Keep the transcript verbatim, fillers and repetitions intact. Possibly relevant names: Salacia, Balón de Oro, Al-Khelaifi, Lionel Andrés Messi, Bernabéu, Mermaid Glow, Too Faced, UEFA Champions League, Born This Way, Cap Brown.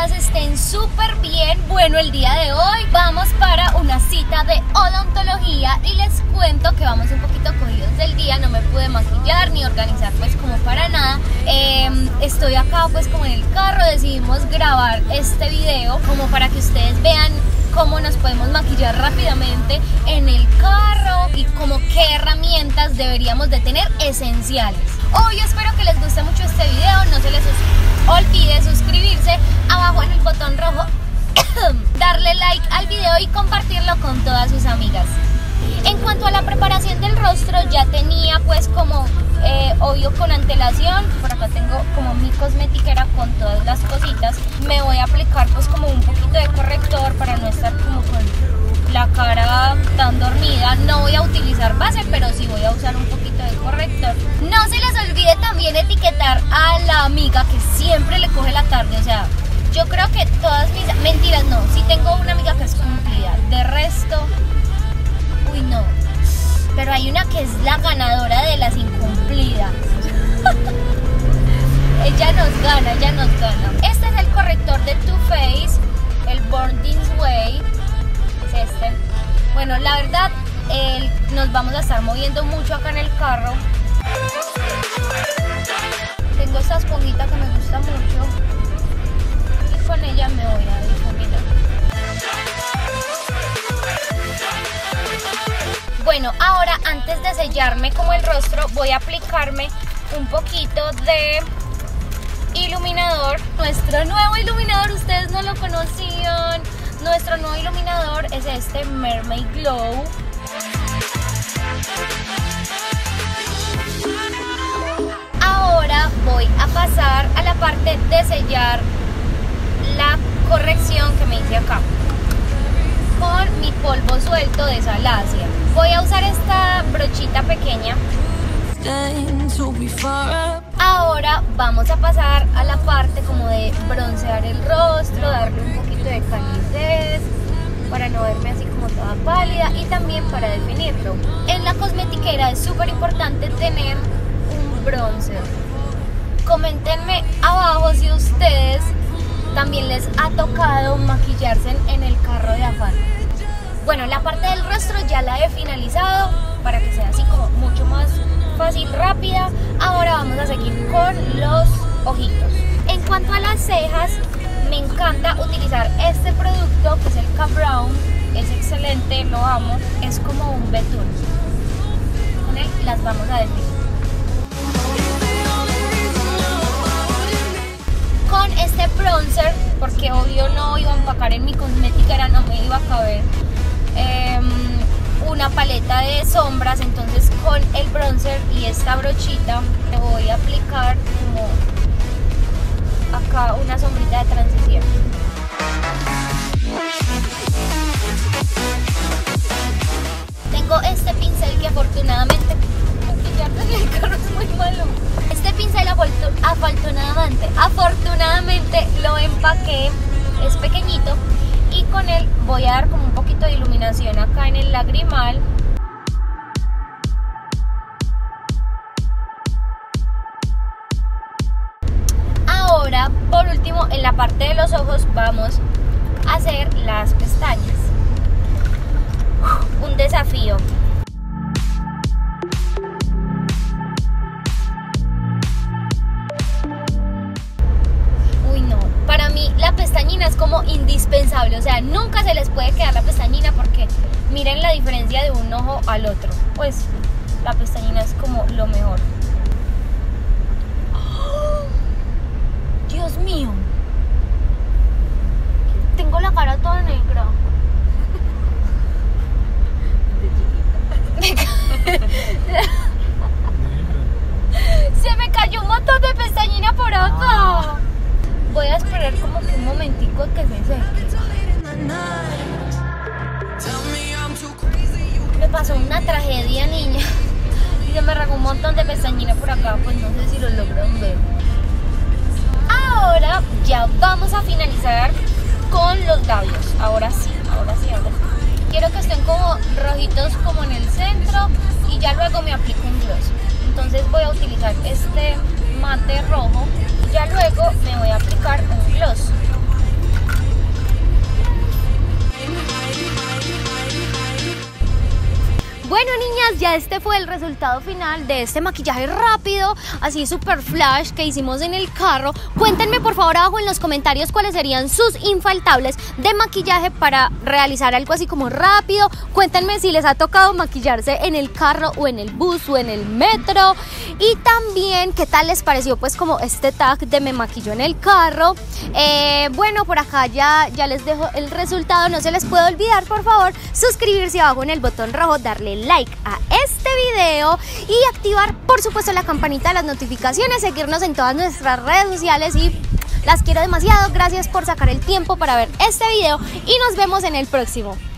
todas estén súper bien. Bueno, el día de hoy vamos para una cita de odontología y les cuento que vamos un poquito cogidos del día. No me pude maquillar ni organizar pues como para nada. eh, Estoy acá pues como en el carro. Decidimos grabar este video como para que ustedes vean cómo nos podemos maquillar rápidamente en el carro y como qué herramientas deberíamos de tener esenciales. Hoy espero que les guste mucho este video, no se les olvide suscribirse abajo en el botón rojo, darle like al video y compartirlo con todas sus amigas. En cuanto a la preparación del rostro, ya tenía pues como eh, obvio con antelación. Por acá tengo como mi cosmetiquera con todas las cositas. Me voy a aplicar pues como un poquito de corrector para no estar como con la cara tan dormida. No voy a utilizar base, pero sí voy a usar un poquito de corrector. No se les olvide también etiquetar a la amiga que siempre le coge la tarde. O sea, yo creo que todas mis... mentiras no, sí tengo una amiga que es cumplida. De resto... uy no, pero hay una que es la ganadora de las incumplidas. Ella nos gana, ella nos gana. Este es el corrector de Too Faced, el Born This Way, es este. Bueno, la verdad, eh, nos vamos a estar moviendo mucho acá en el carro. Tengo esta esponjita que me gusta mucho y con ella me voy a difuminar. Bueno, ahora antes de sellarme como el rostro voy a aplicarme un poquito de iluminador. Nuestro nuevo iluminador, ustedes no lo conocían. Nuestro nuevo iluminador es este Mermaid Glow. Ahora voy a pasar a la parte de sellar la corrección que me hice acá con mi polvo suelto de Salacia. Voy a usar esta brochita pequeña. Ahora vamos a pasar a la parte como de broncear el rostro, darle un poquito de calidez para no verme así como toda pálida y también para definirlo. En la cosmetiquera es súper importante tener un bronzer. Coméntenme abajo si ustedes también les ha tocado maquillarse en el carro de afán. Bueno, la parte del rostro ya la he finalizado para que sea así como mucho más fácil, rápida. Ahora vamos a seguir con los ojitos. En cuanto a las cejas, me encanta utilizar este producto que es el Cap Brown. Es excelente, lo amo. Es como un betún. Con él las vamos a definir. Con este bronzer, porque obvio no iba a empacar en mi cosmética, no me iba a caber eh, una paleta de sombras. Entonces con el bronzer y esta brochita le voy a aplicar como acá una sombrita de transición. Tengo este pincel que afortunadamente... el carro es muy malo. Este pincel afortunadamente, afortunadamente lo empaqué, es pequeñito y con él voy a dar como un poquito de iluminación acá en el lagrimal. Ahora, por último, en la parte de los ojos vamos a hacer las pestañas. Un desafío. La pestañina es como indispensable, o sea, nunca se les puede quedar la pestañina porque miren la diferencia de un ojo al otro. Pues la pestañina es como lo mejor. ¡Oh! Dios mío, tengo la cara toda negra. Se me cayó un montón de pestañina por acá. Voy a esperar como que un momentico que se seque. Me pasó una tragedia, niña, y se me arrancó un montón de pestañina por acá. Pues no sé si lo logran ver. Ahora ya vamos a finalizar con los labios. Ahora sí, ahora sí, ahora sí. Quiero que estén como rojitos como en el centro y ya luego me aplico un gloss. Entonces voy a utilizar este mate rojo. Ya luego me voy a aplicar un gloss. Bueno, niñas, ya este fue el resultado final de este maquillaje rápido, así super flash, que hicimos en el carro. Cuéntenme por favor abajo en los comentarios cuáles serían sus infaltables de maquillaje para realizar algo así como rápido. Cuéntenme si les ha tocado maquillarse en el carro o en el bus o en el metro. Y también qué tal les pareció pues como este tag de me maquillo en el carro. Eh, bueno, por acá ya, ya les dejo el resultado. No se les puede olvidar por favor suscribirse abajo en el botón rojo, darle like a este video y activar por supuesto la campanita de las notificaciones, seguirnos en todas nuestras redes sociales. Y las quiero demasiado, gracias por sacar el tiempo para ver este video y nos vemos en el próximo.